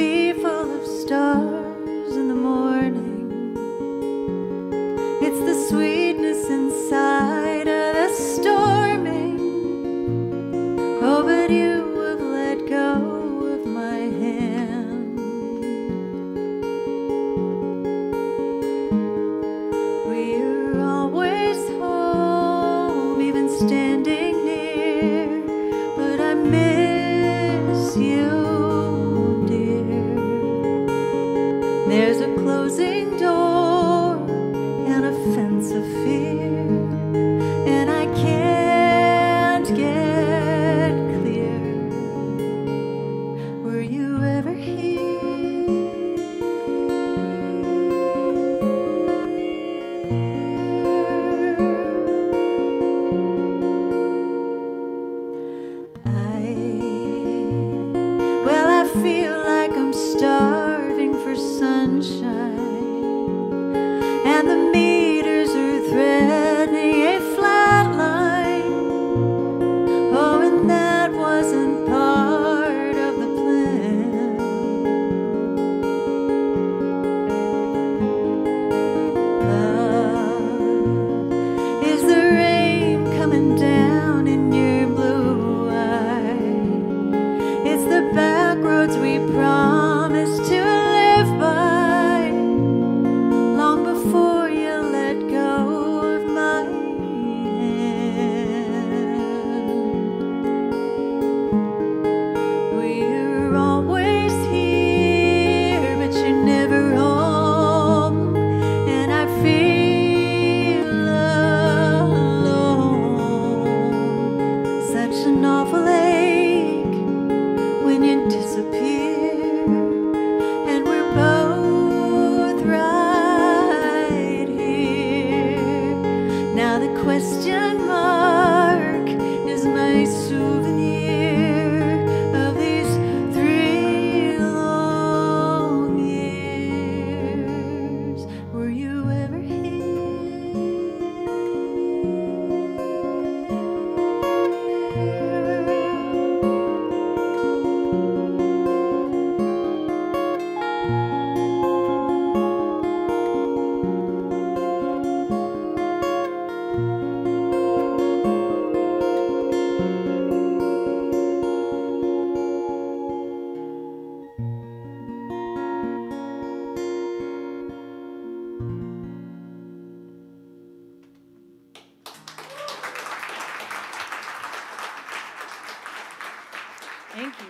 sea full of stars in the morning. It's the sweetness inside of the storming. Oh, but you have let go of my hand. We're always home, even standing near, but I miss you. There's a closing door and a fence of fear, and I can't get clear. Were you ever here? Well, I feel like I'm starving for sunshine, and the meters are threatening a flat line. Oh, and that wasn't part of the plan. Love, is the rain coming down in your blue eye? It's the back roads we promised to disappear, and we're both right here. Now the question mark is my souvenir of these 3 long years. Were you ever Thank you.